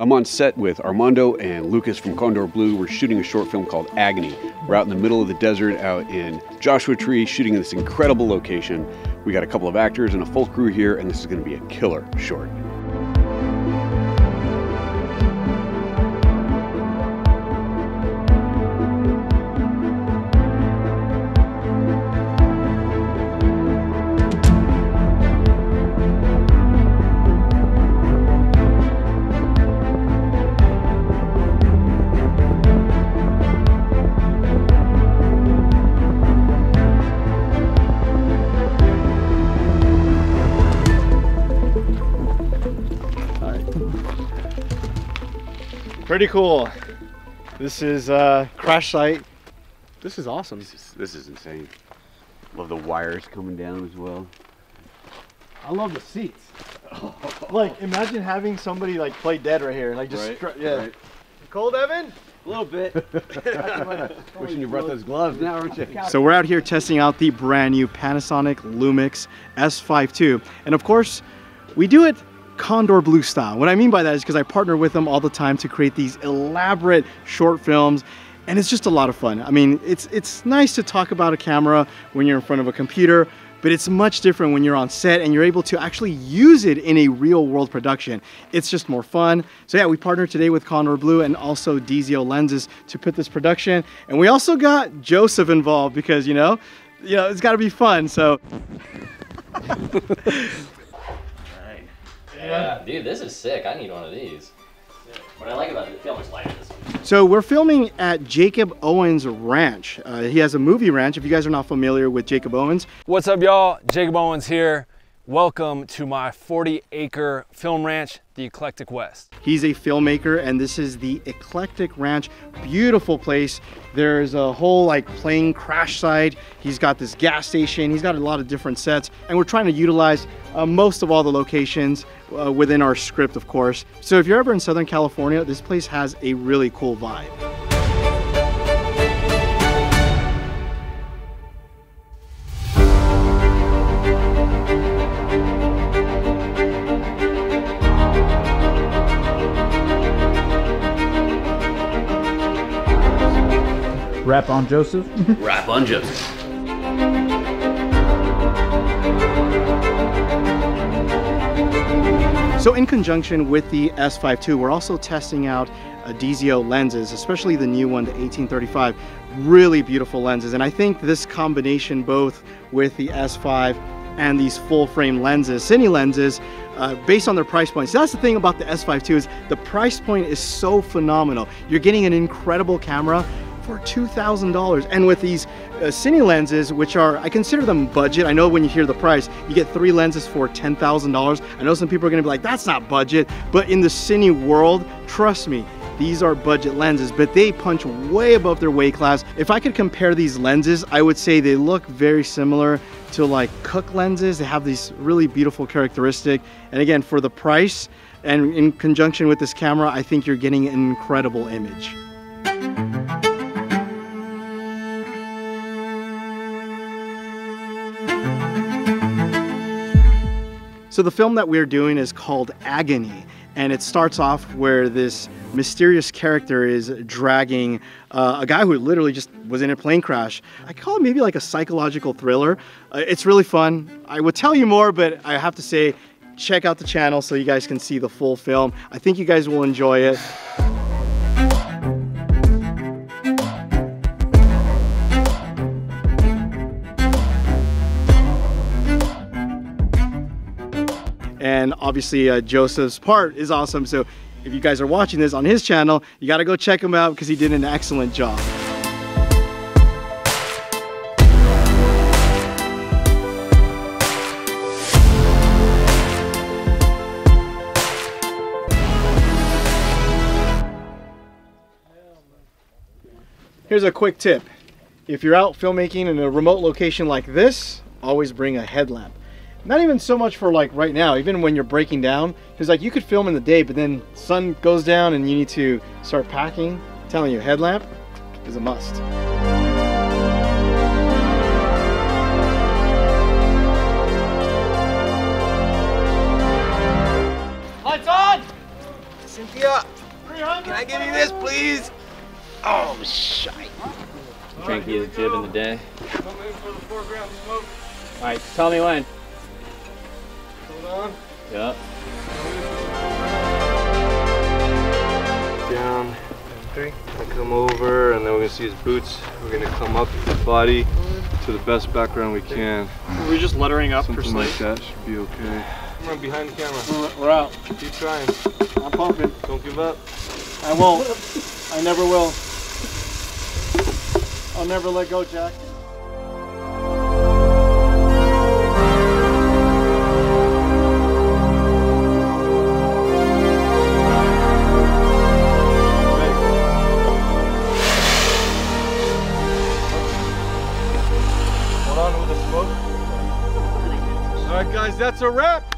I'm on set with Armando and Lucas from Kondor Blue. We're shooting a short film called Agony. We're out in the middle of the desert out in Joshua Tree shooting in this incredible location. We got a couple of actors and a full crew here, and this is going to be a killer short. Pretty cool. This is crash site. This is awesome. This is insane. Love the wires coming down as well. I love the seats. Oh. Like, imagine having somebody like play dead right here. Like, just right. Yeah. Right. Cold, Evan? A little bit. Wishing you brought those gloves now, aren't you? So we're out here testing out the brand new Panasonic Lumix S5 II, and of course, we do it Kondor Blue style. What I mean by that is because I partner with them all the time to create these elaborate short films, and it's just a lot of fun. I mean, it's nice to talk about a camera when you're in front of a computer, but it's much different when you're on set and you're able to actually use it in a real world production. It's just more fun. So yeah, we partnered today with Kondor Blue and also DZO lenses to put this production. And we also got Joseph involved because, you know it's gotta be fun, so. Yeah, dude, this is sick. I need one of these. What I like about it, it's so much lighter this one. So we're filming at Jacob Owens' ranch. He has a movie ranch, if you guys are not familiar with Jacob Owens. What's up, y'all? Jacob Owens here. Welcome to my 40-acre film ranch, The Eclectic West. He's a filmmaker, and this is The Eclectic Ranch. Beautiful place. There's a whole like plane crash site. He's got this gas station. He's got a lot of different sets, and we're trying to utilize most of all the locations within our script, of course. So if you're ever in Southern California, this place has a really cool vibe. Rap on Joseph. Rap on Joseph. So in conjunction with the S5 II, we're also testing out DZO lenses, especially the new one, the 18-35. Really beautiful lenses. And I think this combination, both with the S5 and these full frame lenses, cine lenses, based on their price points. So that's the thing about the S5 II is the price point is so phenomenal. You're getting an incredible camera for $2,000, and with these cine lenses, which are, I consider them budget. I know when you hear the price, you get 3 lenses for $10,000. I know some people are gonna be like, that's not budget, but in the cine world, trust me, these are budget lenses, but they punch way above their weight class. If I could compare these lenses, I would say they look very similar to like Cooke lenses. They have these really beautiful characteristic, and again, for the price, and in conjunction with this camera, I think you're getting an incredible image. So the film that we're doing is called Agony, and it starts off where this mysterious character is dragging a guy who literally just was in a plane crash. I call it maybe like a psychological thriller. It's really fun. I would tell you more, but I have to say, check out the channel so you guys can see the full film. I think you guys will enjoy it. And obviously Joseph's part is awesome. So if you guys are watching this on his channel, you gotta go check him out because he did an excellent job. Here's a quick tip. If you're out filmmaking in a remote location like this, always bring a headlamp. Not even so much for like right now, even when you're breaking down, because like you could film in the day, but then sun goes down and you need to start packing. I'm telling you, headlamp is a must. Lights on! Cynthia, can I give you this, please? Oh, shite. Drink you the jib in the day. Come in for the foreground smoke. All right, tell me when. Hold on. Yep. Down. Three. I come over, and then we're gonna see his boots. We're gonna come up the body to the best background we can. We're just lettering up for sleep. Something like that should be okay. Come on, behind the camera. We're out. Keep trying. I'm pumping. Don't give up. I won't. I never will. I'll never let go, Jack. That's a wrap.